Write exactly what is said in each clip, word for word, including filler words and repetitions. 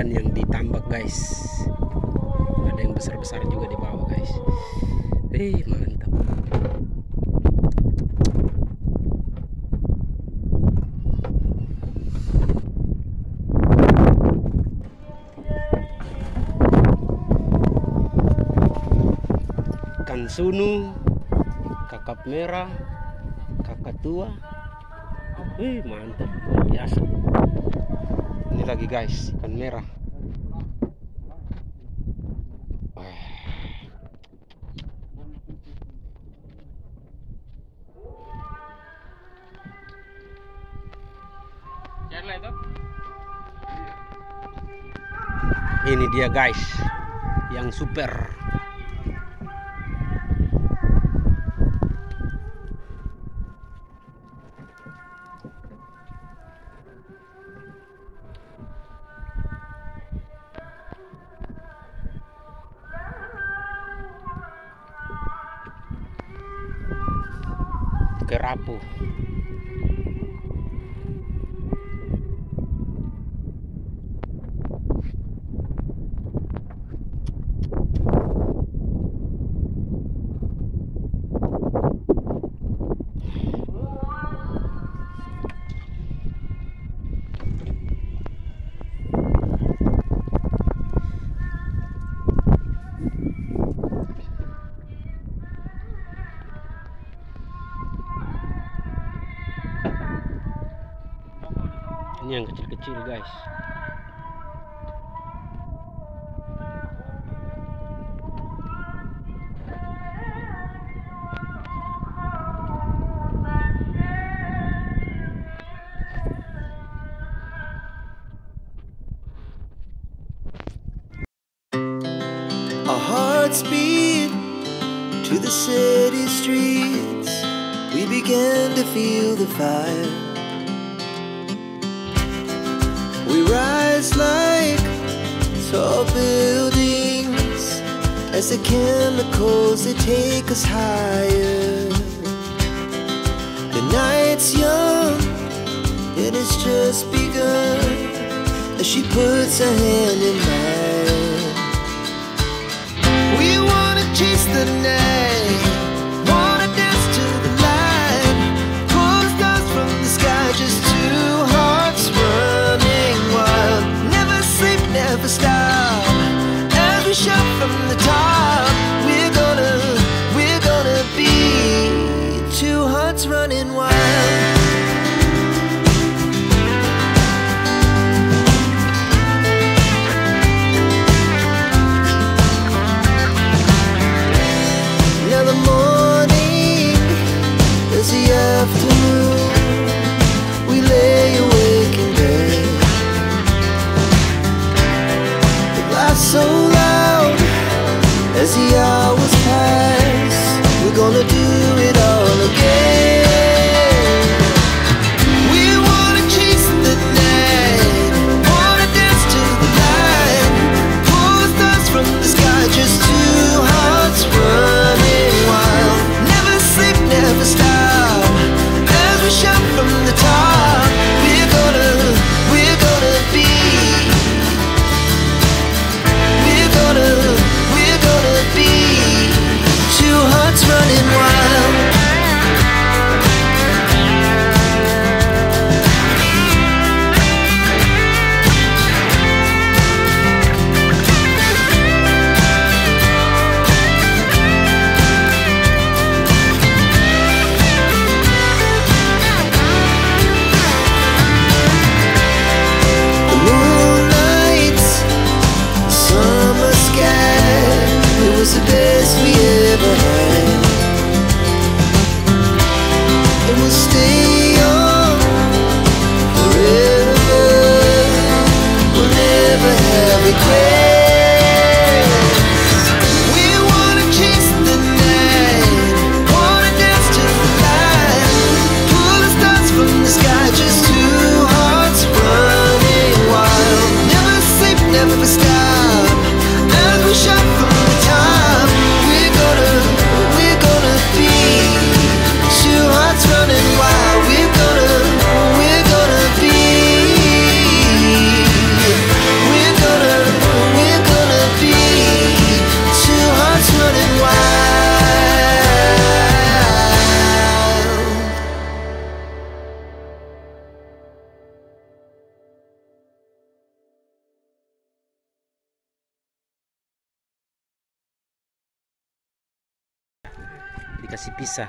ikan yang ditambak, guys. Ada yang besar-besar juga di bawah, guys. Eh, mantap. Ikan sunu, kakap merah, kakatua. Wih, mantap, luar biasa. Ini lagi, guys, ikan merah. Ini dia, guys, yang super. Kerapu. Ini yang kecil-kecil, guys. A heart speed to the city streets. We began to feel the fire. We rise like tall buildings as the chemicals, they take us higher. The night's young, it has just begun, as she puts her hand in mine. We wanna chase the night, wanna dance to the light, pull stars from the sky, just two hearts running. Never stop, every shot from the top. We're gonna, we're gonna be two hearts running wild. dikasih pisah.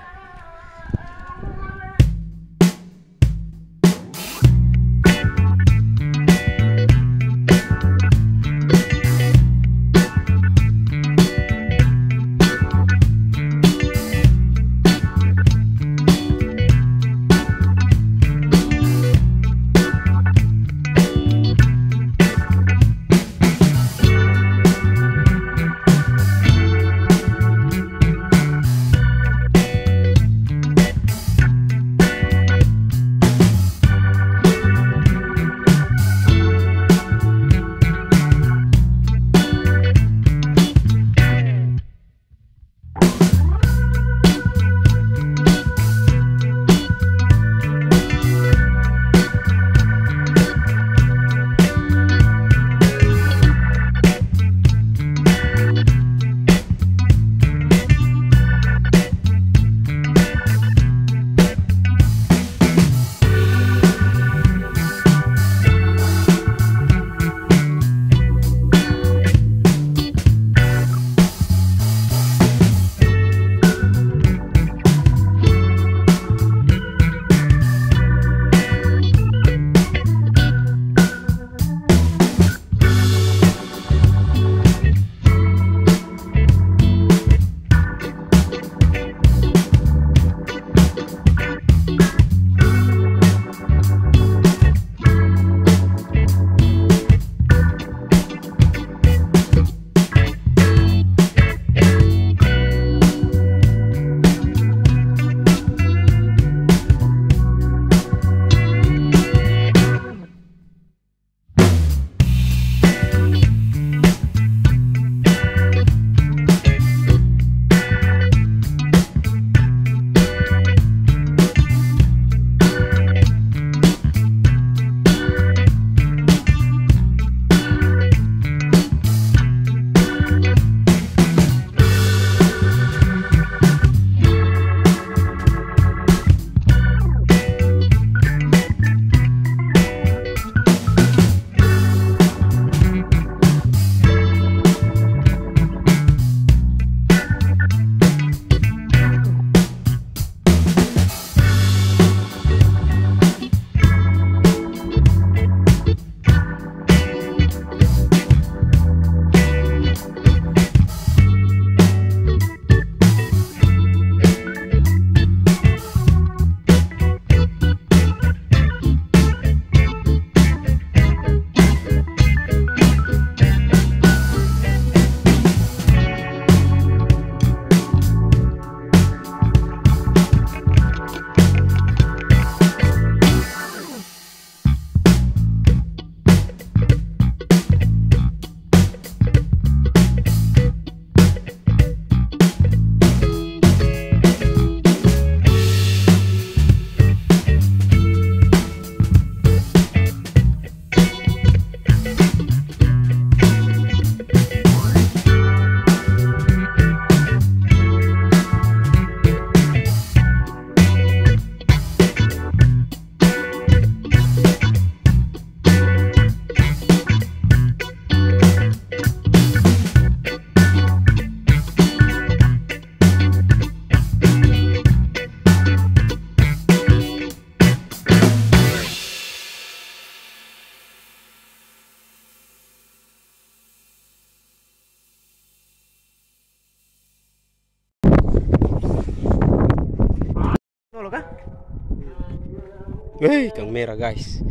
Wih, kang merah guys.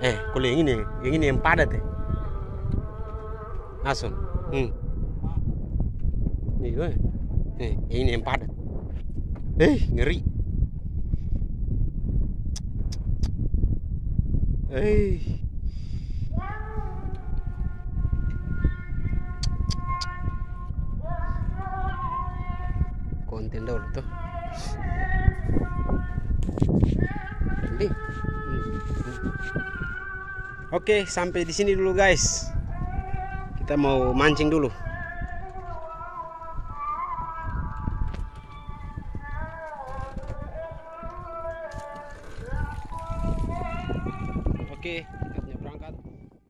Eh, kalau yang ini, yang ini yang padat ya. Asun. Hmm. Nih, weh. Nih, yang ini yang padat. Eh, ngeri. Eh. Konten dulu tuh. Oke, sampai di sini dulu guys. Kita mau mancing dulu.